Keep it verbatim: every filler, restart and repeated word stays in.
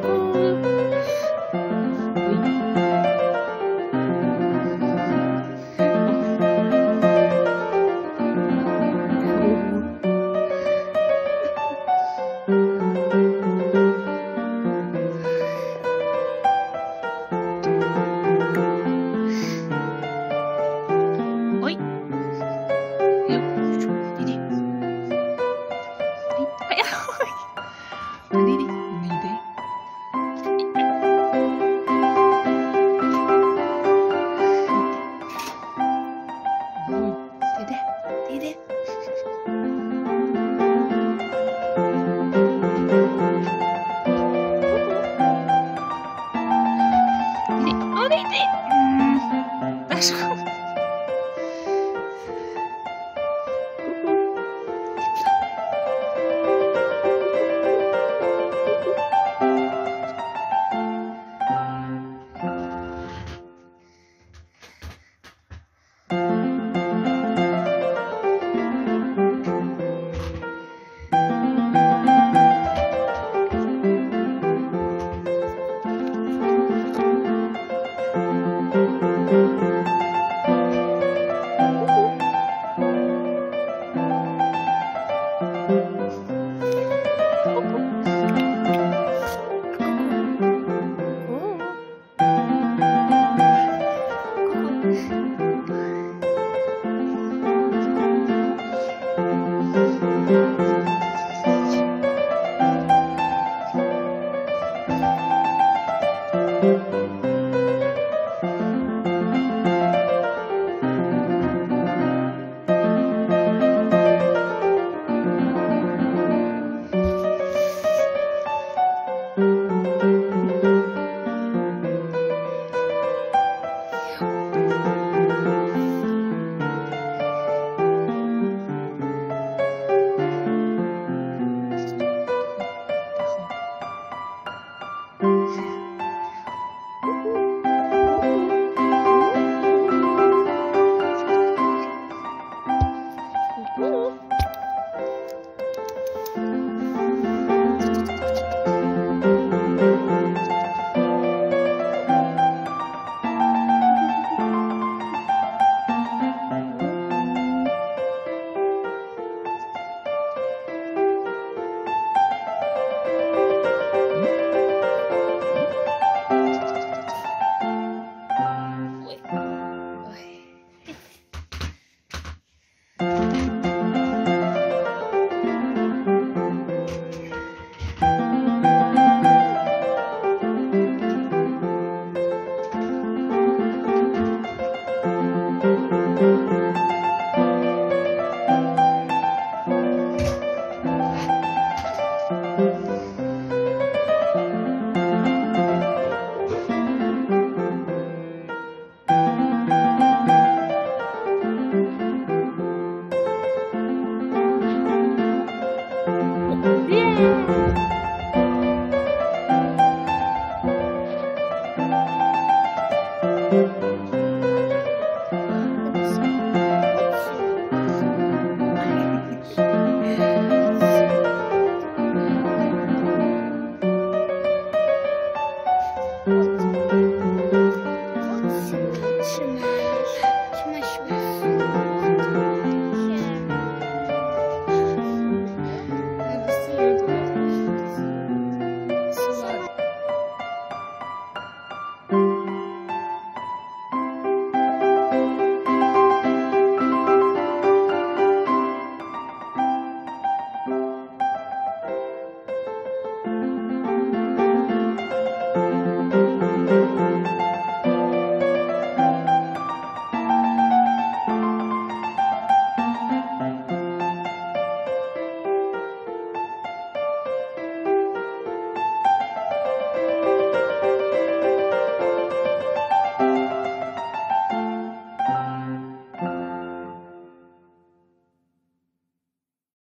Good.